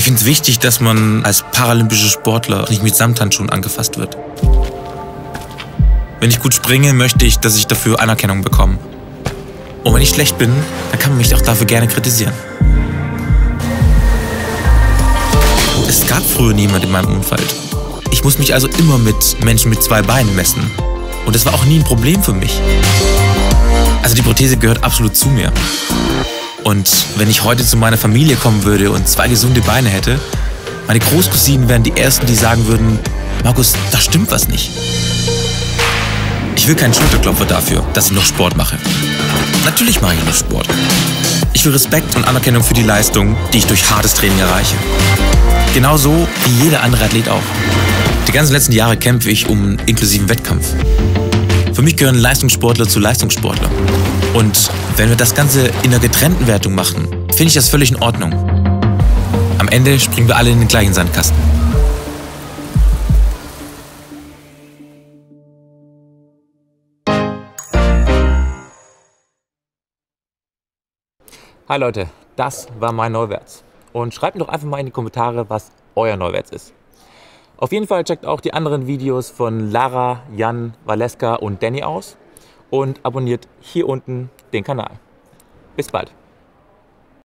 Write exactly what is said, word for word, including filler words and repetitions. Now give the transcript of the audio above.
Ich finde es wichtig, dass man als paralympischer Sportler nicht mit Samthandschuhen angefasst wird. Wenn ich gut springe, möchte ich, dass ich dafür Anerkennung bekomme. Und wenn ich schlecht bin, dann kann man mich auch dafür gerne kritisieren. Es gab früher niemand in meinem Umfeld. Ich muss mich also immer mit Menschen mit zwei Beinen messen. Und das war auch nie ein Problem für mich. Also die Prothese gehört absolut zu mir. Und wenn ich heute zu meiner Familie kommen würde und zwei gesunde Beine hätte, meine Großcousinen wären die Ersten, die sagen würden, Markus, da stimmt was nicht. Ich will keinen Schulterklopfer dafür, dass ich noch Sport mache. Natürlich mache ich noch Sport. Ich will Respekt und Anerkennung für die Leistung, die ich durch hartes Training erreiche. Genauso wie jeder andere Athlet auch. Die ganzen letzten Jahre kämpfe ich um einen inklusiven Wettkampf. Für mich gehören Leistungssportler zu Leistungssportler. Und wenn wir das Ganze in einer getrennten Wertung machen, finde ich das völlig in Ordnung. Am Ende springen wir alle in den gleichen Sandkasten. Hi Leute, das war mein Neuwärts. Und schreibt mir doch einfach mal in die Kommentare, was euer Neuwärts ist. Auf jeden Fall checkt auch die anderen Videos von Lara, Jan, Valeska und Danny aus und abonniert hier unten den Kanal. Bis bald.